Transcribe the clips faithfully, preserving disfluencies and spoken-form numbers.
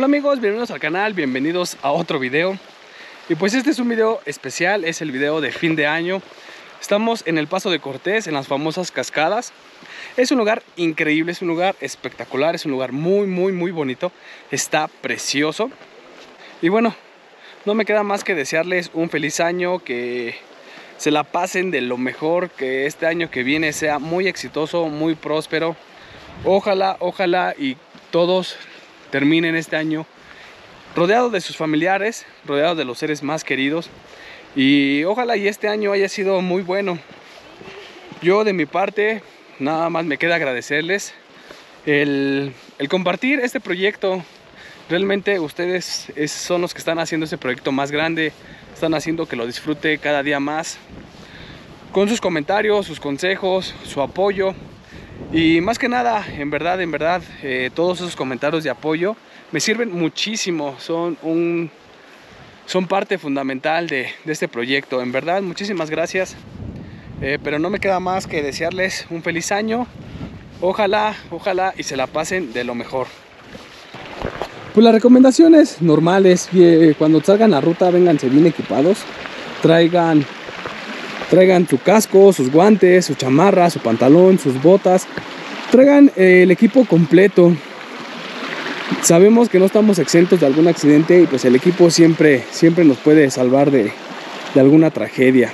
Hola amigos, bienvenidos al canal, bienvenidos a otro video. Y pues este es un video especial, es el video de fin de año. Estamos en el Paso de Cortés, en las famosas Cascadas. Es un lugar increíble, es un lugar espectacular, es un lugar muy muy muy bonito. Está precioso. Y bueno, no me queda más que desearles un feliz año, que se la pasen de lo mejor, que este año que viene sea muy exitoso, muy próspero. Ojalá, ojalá y todos terminen este año rodeados de sus familiares, rodeados de los seres más queridos, y ojalá y este año haya sido muy bueno. Yo de mi parte nada más me queda agradecerles el, el compartir este proyecto. Realmente ustedes es, son los que están haciendo este proyecto más grande, están haciendo que lo disfrute cada día más con sus comentarios, sus consejos, su apoyo. Y más que nada, en verdad, en verdad, eh, todos esos comentarios de apoyo me sirven muchísimo. Son, un, son parte fundamental de, de este proyecto. En verdad, muchísimas gracias. Eh, pero no me queda más que desearles un feliz año. Ojalá, ojalá y se la pasen de lo mejor. Pues las recomendaciones normales, eh, cuando salgan a ruta, vénganse bien equipados. Traigan... Traigan su casco, sus guantes, su chamarra, su pantalón, sus botas. Traigan eh, el equipo completo. Sabemos que no estamos exentos de algún accidente y pues el equipo siempre, siempre nos puede salvar de, de alguna tragedia.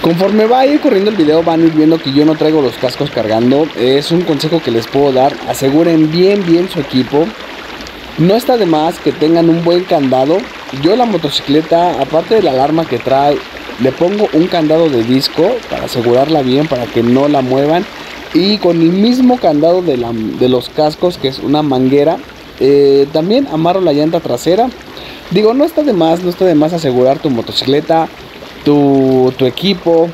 Conforme va a ir corriendo el video van a ir viendo que yo no traigo los cascos cargando. Es un consejo que les puedo dar. Aseguren bien bien su equipo. No está de más que tengan un buen candado. Yo la motocicleta, aparte de la alarma que trae, le pongo un candado de disco para asegurarla bien, para que no la muevan. Y con el mismo candado de, la, de los cascos, que es una manguera, eh, también amarro la llanta trasera. Digo, no está de más, no está de más asegurar tu motocicleta, tu, tu equipo.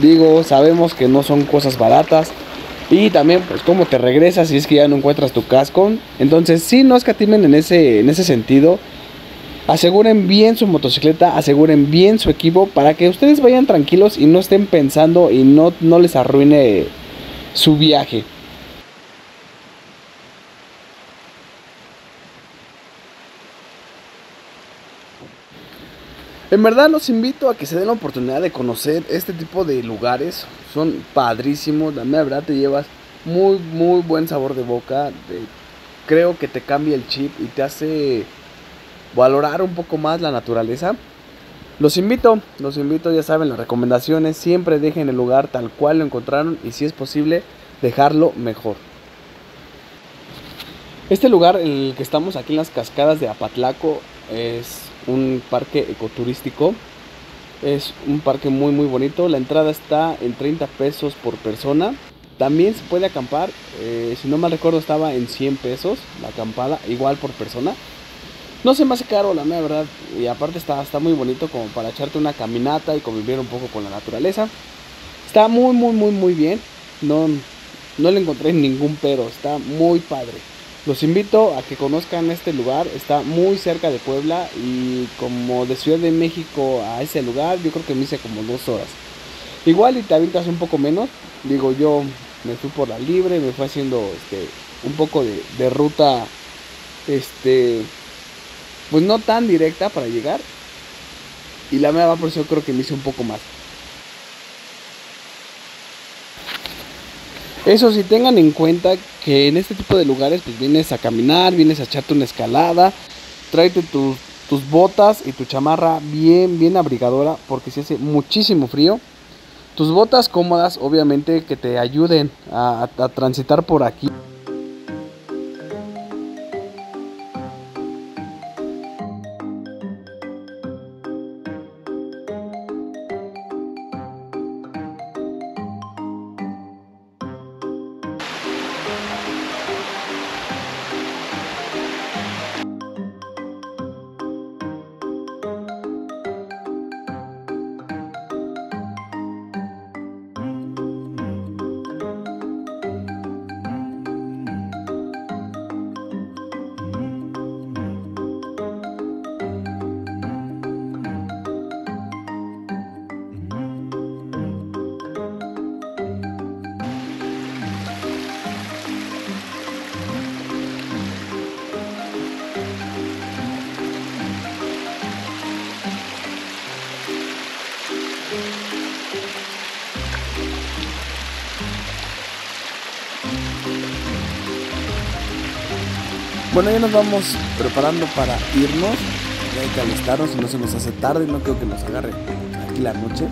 Digo, sabemos que no son cosas baratas. Y también, pues, cómo te regresas si es que ya no encuentras tu casco. Entonces, sí, no escatimen en ese, en ese sentido. Aseguren bien su motocicleta, aseguren bien su equipo para que ustedes vayan tranquilos y no estén pensando y no, no les arruine su viaje. En verdad los invito a que se den la oportunidad de conocer este tipo de lugares. Son padrísimos, la verdad te llevas muy muy buen sabor de boca. Te, creo que te cambia el chip y te hace valorar un poco más la naturaleza. Los invito, los invito, ya saben las recomendaciones, siempre dejen el lugar tal cual lo encontraron y si es posible dejarlo mejor. Este lugar en el que estamos aquí en las Cascadas de Apatlalco es un parque ecoturístico, es un parque muy muy bonito. La entrada está en treinta pesos por persona. También se puede acampar, eh, si no mal recuerdo estaba en cien pesos la acampada, igual por persona. No se me hace caro, la verdad, y aparte está, está muy bonito como para echarte una caminata y convivir un poco con la naturaleza. Está muy, muy, muy, muy bien. No, no le encontré ningún pero, está muy padre. Los invito a que conozcan este lugar, está muy cerca de Puebla y como de Ciudad de México a ese lugar yo creo que me hice como dos horas. Igual y te avientas un poco menos, digo yo me fui por la libre, me fui haciendo este, un poco de, de ruta, este... pues no tan directa para llegar. Y la mera, por eso creo que me hice un poco más. Eso sí, tengan en cuenta que en este tipo de lugares pues vienes a caminar, vienes a echarte una escalada. Tráete tu, tus botas y tu chamarra bien, bien abrigadora, porque si hace muchísimo frío. Tus botas cómodas, obviamente, que te ayuden a, a, a transitar por aquí. Bueno, ya nos vamos preparando para irnos. Ya hay que alistarnos y no se nos hace tarde. No creo que nos agarre aquí la noche.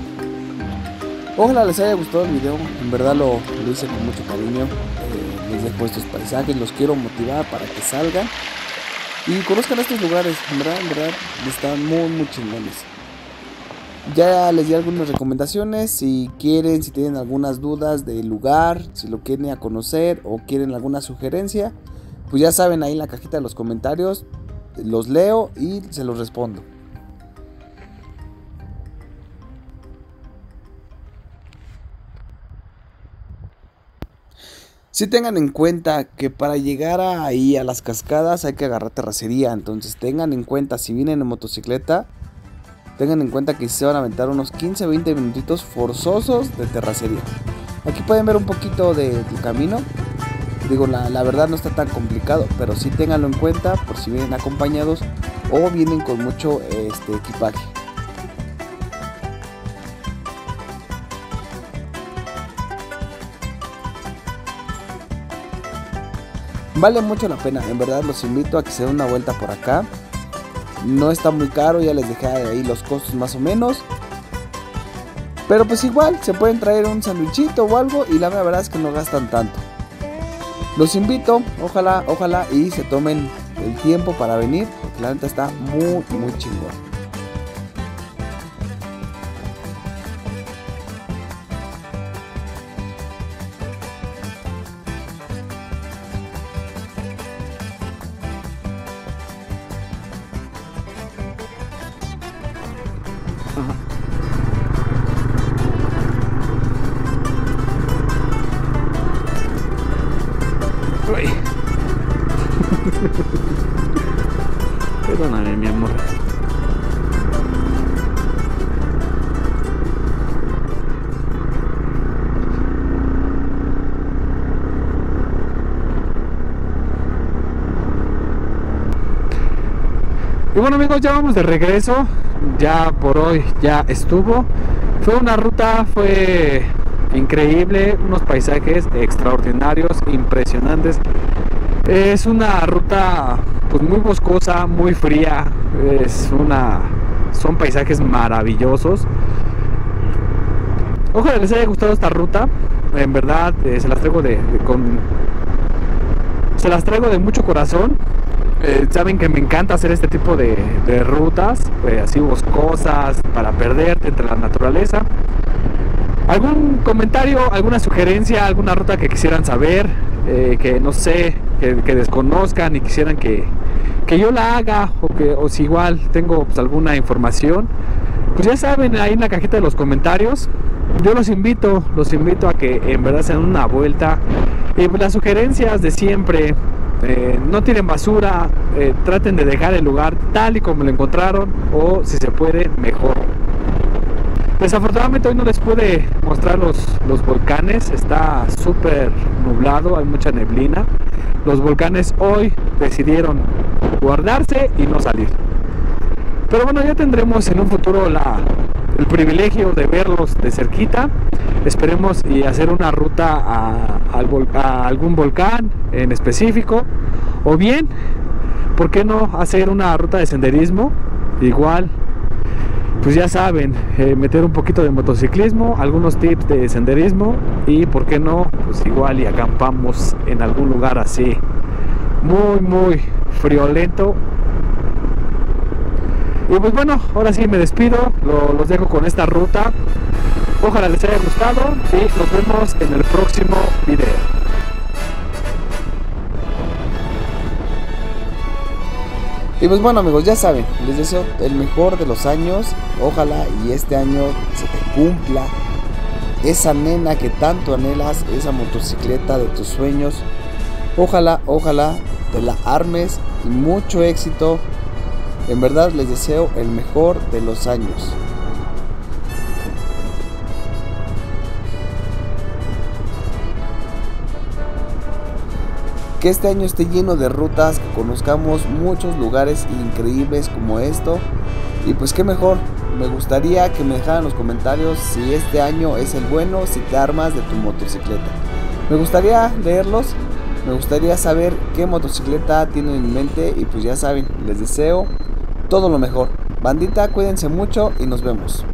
Ojalá les haya gustado el video. En verdad lo, lo hice con mucho cariño. Eh, les dejo estos paisajes. Los quiero motivar para que salgan y conozcan estos lugares. En verdad, en verdad, están muy, muy chingones. Ya les di algunas recomendaciones, si quieren, si tienen algunas dudas del lugar, si lo quieren a conocer o quieren alguna sugerencia, pues ya saben, ahí en la cajita de los comentarios, los leo y se los respondo. Si tengan en cuenta que para llegar ahí a las cascadas hay que agarrar terracería, entonces tengan en cuenta, si vienen en motocicleta, tengan en cuenta que se van a aventar unos quince a veinte minutitos forzosos de terracería. Aquí pueden ver un poquito del camino. Digo, la, la verdad no está tan complicado, pero sí ténganlo en cuenta por si vienen acompañados o vienen con mucho este, equipaje. Vale mucho la pena, en verdad los invito a que se den una vuelta por acá. No está muy caro, ya les dejé ahí los costos más o menos. Pero pues igual, se pueden traer un sandwichito o algo y la verdad es que no gastan tanto. Los invito, ojalá, ojalá y se tomen el tiempo para venir, porque la neta está muy, muy chingón. Perdóname, mi amor. Y bueno, amigos, ya vamos de regreso. Ya por hoy ya estuvo. Fue una ruta, fue increíble, unos paisajes extraordinarios, impresionantes. Es una ruta pues muy boscosa, muy fría, es una, son paisajes maravillosos. Ojalá les haya gustado esta ruta, en verdad eh, se las traigo de, de con, se las traigo de mucho corazón. Eh, saben que me encanta hacer este tipo de, de rutas, eh, así boscosas, para perderte entre la naturaleza. ¿Algún comentario, alguna sugerencia, alguna ruta que quisieran saber, eh, que no sé, que, que desconozcan y quisieran que, que yo la haga, o que o si igual tengo pues, alguna información, pues ya saben, ahí en la cajita de los comentarios? Yo los invito, los invito a que en verdad se den una vuelta. Y las sugerencias de siempre, eh, no tiren basura, eh, traten de dejar el lugar tal y como lo encontraron, o si se puede, mejor. Desafortunadamente hoy no les pude mostrar los, los volcanes, está súper nublado, hay mucha neblina. Los volcanes hoy decidieron guardarse y no salir. Pero bueno, ya tendremos en un futuro la, el privilegio de verlos de cerquita. Esperemos y hacer una ruta a, a algún volcán en específico. O bien, ¿por qué no hacer una ruta de senderismo? Igual. Pues ya saben, eh, meter un poquito de motociclismo, algunos tips de senderismo y por qué no, pues igual y acampamos en algún lugar así, muy muy friolento. Y pues bueno, ahora sí me despido, lo, los dejo con esta ruta, ojalá les haya gustado y nos vemos en el próximo video. Y pues bueno, amigos, ya saben, les deseo el mejor de los años. Ojalá y este año se te cumpla esa nena que tanto anhelas, esa motocicleta de tus sueños. Ojalá, ojalá te la armes y mucho éxito. En verdad les deseo el mejor de los años. Que este año esté lleno de rutas, que conozcamos muchos lugares increíbles como esto. Y pues qué mejor, me gustaría que me dejaran en los comentarios si este año es el bueno, si te armas de tu motocicleta. Me gustaría leerlos Me gustaría saber qué motocicleta tienen en mente y pues ya saben, les deseo todo lo mejor. Bandita, cuídense mucho y nos vemos.